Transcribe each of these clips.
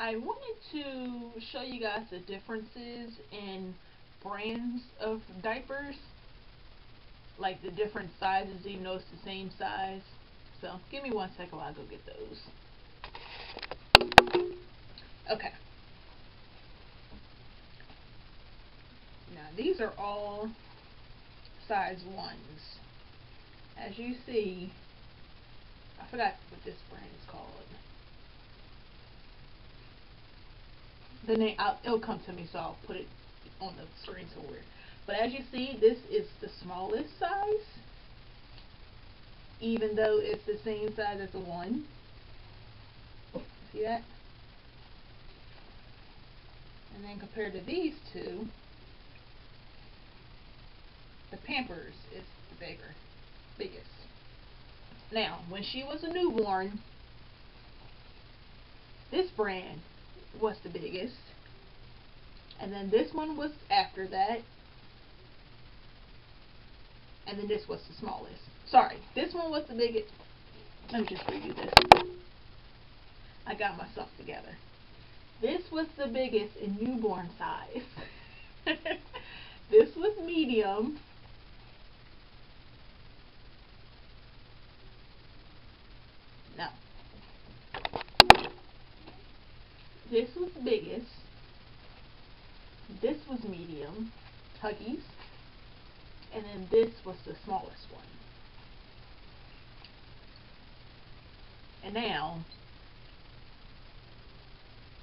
I wanted to show you guys the differences in brands of diapers, like the different sizes, even though it's the same size. So give me 1 second while I go get those. Okay. Now these are all size 1s. As you see, I forgot what this brand is called. The name, it'll come to me, so I'll put it on the screen somewhere. But as you see, this is the smallest size, even though it's the same size as the 1. See that? And then compared to these two, the Pampers is the biggest. Now, when she was a newborn, this brand was the biggest, and then this one was after that, and then this was the smallest. Sorry, this one was the biggest. Let me just redo this. I got myself together. This was the biggest in newborn size. This was medium. No. This was the biggest. This was medium, Huggies, and then this was the smallest one. And now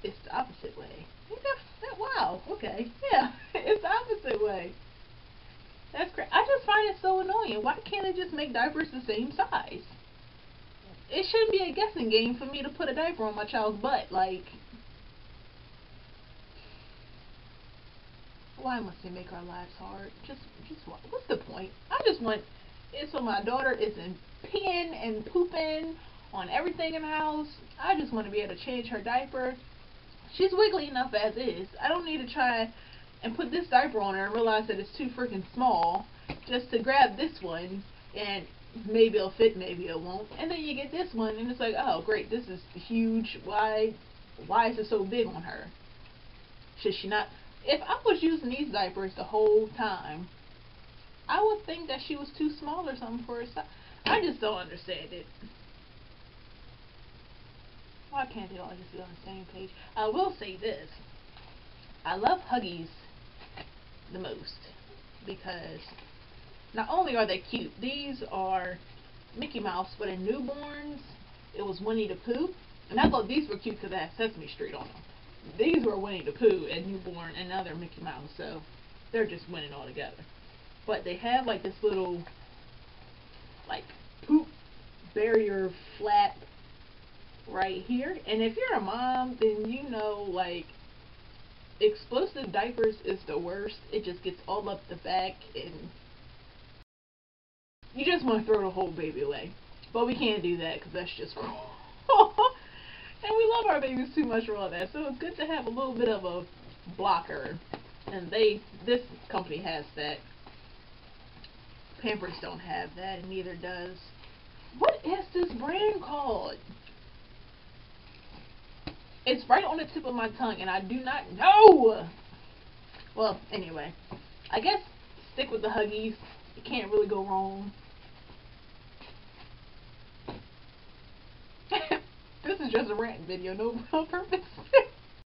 it's the opposite way. Wow. Okay. Yeah, it's the opposite way. That's crazy. I just find it so annoying. Why can't they just make diapers the same size? It shouldn't be a guessing game for me to put a diaper on my child's butt. Like, why must they make our lives hard? Just what's the point? I just want it so my daughter isn't peeing and pooping on everything in the house. I just want to be able to change her diaper. She's wiggly enough as is. I don't need to try and put this diaper on her and realize that it's too freaking small just to grab this one and maybe it'll fit, maybe it won't. And then you get this one and it's like, oh great, this is huge. Why is it so big on her? Should she not? If I was using these diapers the whole time, I would think that she was too small or something for her size. I just don't understand it. Why can't they all just be on the same page? I will say this. I love Huggies the most because not only are they cute, these are Mickey Mouse, but in newborns, it was Winnie the Pooh. And I thought these were cute because they had Sesame Street on them. These were Winnie the Pooh and newborn and other Mickey Mouse, so they're just winning all together. But they have like this little like poop barrier flap right here. And if you're a mom, then you know like explosive diapers is the worst. It just gets all up the back and you just want to throw the whole baby away. But we can't do that because that's just cruel. And we love our babies too much for all that, so it's good to have a little bit of a blocker. And this company has that. Pampers don't have that, and neither does. What is this brand called? It's right on the tip of my tongue, and I do not know. Well, anyway, I guess stick with the Huggies. You can't really go wrong. This is just a rant video, no purpose.